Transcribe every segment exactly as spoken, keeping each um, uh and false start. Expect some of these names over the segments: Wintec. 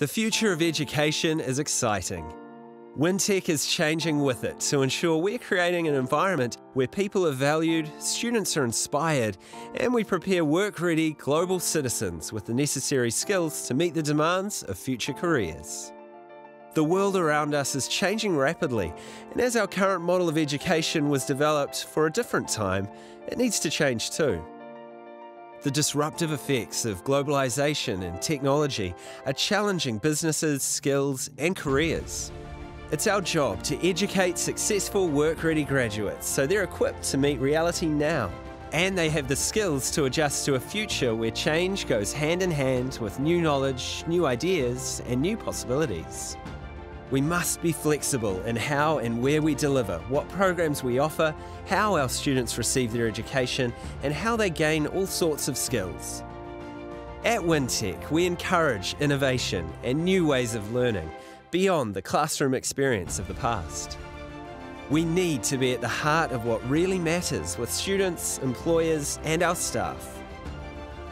The future of education is exciting. Wintec is changing with it to ensure we're creating an environment where people are valued, students are inspired, and we prepare work-ready global citizens with the necessary skills to meet the demands of future careers. The world around us is changing rapidly, and as our current model of education was developed for a different time, it needs to change too. The disruptive effects of globalization and technology are challenging businesses, skills, and careers. It's our job to educate successful work-ready graduates so they're equipped to meet reality now, and they have the skills to adjust to a future where change goes hand in hand with new knowledge, new ideas, and new possibilities. We must be flexible in how and where we deliver, what programs we offer, how our students receive their education, and how they gain all sorts of skills. At Wintec, we encourage innovation and new ways of learning beyond the classroom experience of the past. We need to be at the heart of what really matters with students, employers, and our staff.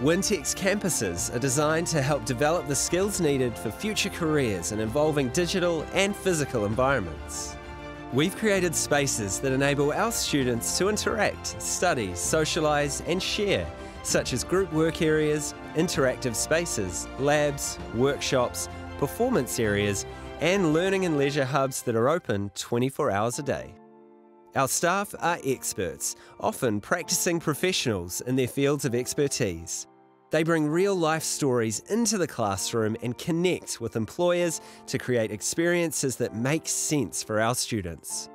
Wintec's campuses are designed to help develop the skills needed for future careers in involving digital and physical environments. We've created spaces that enable our students to interact, study, socialise and share, such as group work areas, interactive spaces, labs, workshops, performance areas and learning and leisure hubs that are open twenty-four hours a day. Our staff are experts, often practicing professionals in their fields of expertise. They bring real-life stories into the classroom and connect with employers to create experiences that make sense for our students.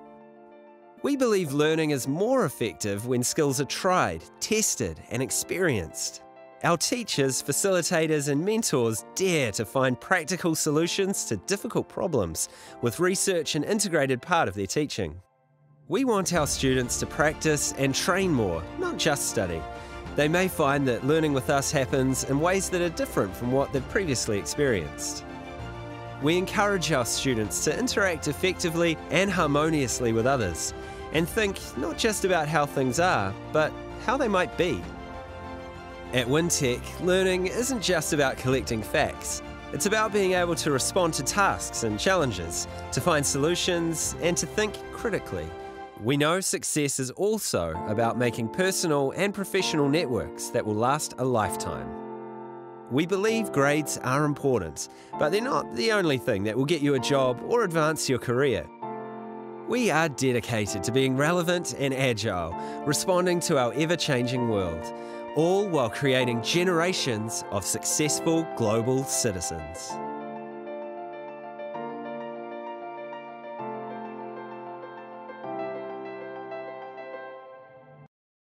We believe learning is more effective when skills are tried, tested, and experienced. Our teachers, facilitators, and mentors dare to find practical solutions to difficult problems with research an integrated part of their teaching. We want our students to practice and train more, not just study. They may find that learning with us happens in ways that are different from what they've previously experienced. We encourage our students to interact effectively and harmoniously with others and think not just about how things are, but how they might be. At Wintec, learning isn't just about collecting facts. It's about being able to respond to tasks and challenges, to find solutions, and to think critically. We know success is also about making personal and professional networks that will last a lifetime. We believe grades are important, but they're not the only thing that will get you a job or advance your career. We are dedicated to being relevant and agile, responding to our ever-changing world, all while creating generations of successful global citizens.